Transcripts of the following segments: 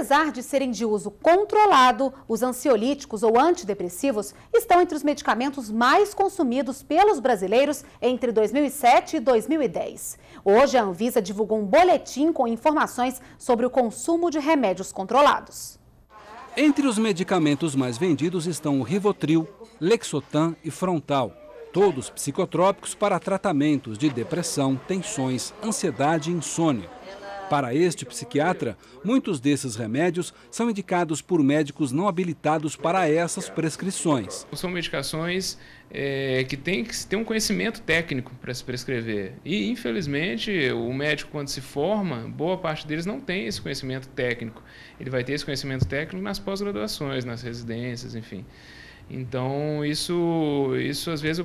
Apesar de serem de uso controlado, os ansiolíticos ou antidepressivos estão entre os medicamentos mais consumidos pelos brasileiros entre 2007 e 2010. Hoje, a Anvisa divulgou um boletim com informações sobre o consumo de remédios controlados. Entre os medicamentos mais vendidos estão o Rivotril, Lexotan e Frontal. Todos psicotrópicos para tratamentos de depressão, tensões, ansiedade e insônia. Para este psiquiatra, muitos desses remédios são indicados por médicos não habilitados para essas prescrições. São medicações que tem que ter um conhecimento técnico para se prescrever. E, infelizmente, o médico, quando se forma, boa parte deles não tem esse conhecimento técnico. Ele vai ter esse conhecimento técnico nas pós-graduações, nas residências, enfim. Então, isso às vezes,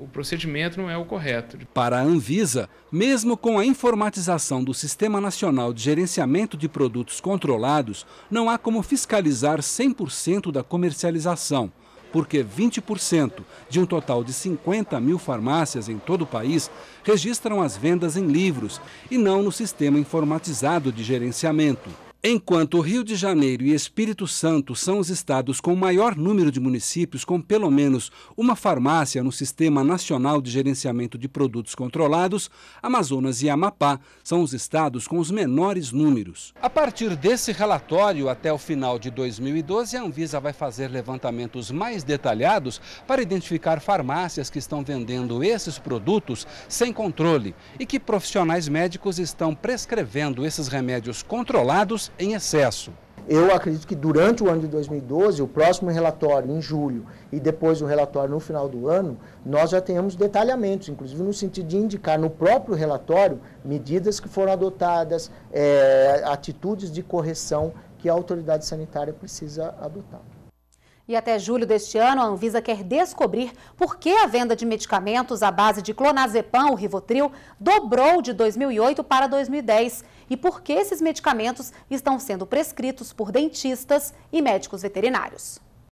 o procedimento não é o correto. Para a Anvisa, mesmo com a informatização do Sistema Nacional de Gerenciamento de Produtos Controlados, não há como fiscalizar 100% da comercialização, porque 20% de um total de 50 mil farmácias em todo o país registram as vendas em livros e não no sistema informatizado de gerenciamento. Enquanto Rio de Janeiro e Espírito Santo são os estados com o maior número de municípios com pelo menos uma farmácia no Sistema Nacional de Gerenciamento de Produtos Controlados, Amazonas e Amapá são os estados com os menores números. A partir desse relatório, até o final de 2012, a Anvisa vai fazer levantamentos mais detalhados para identificar farmácias que estão vendendo esses produtos sem controle e que profissionais médicos estão prescrevendo esses remédios controlados em excesso. Eu acredito que durante o ano de 2012, o próximo relatório em julho e depois o relatório no final do ano, nós já tenhamos detalhamentos, inclusive no sentido de indicar no próprio relatório medidas que foram adotadas, atitudes de correção que a autoridade sanitária precisa adotar. E até julho deste ano, a Anvisa quer descobrir por que a venda de medicamentos à base de clonazepam, o Rivotril, dobrou de 2008 para 2010 e por que esses medicamentos estão sendo prescritos por dentistas e médicos veterinários.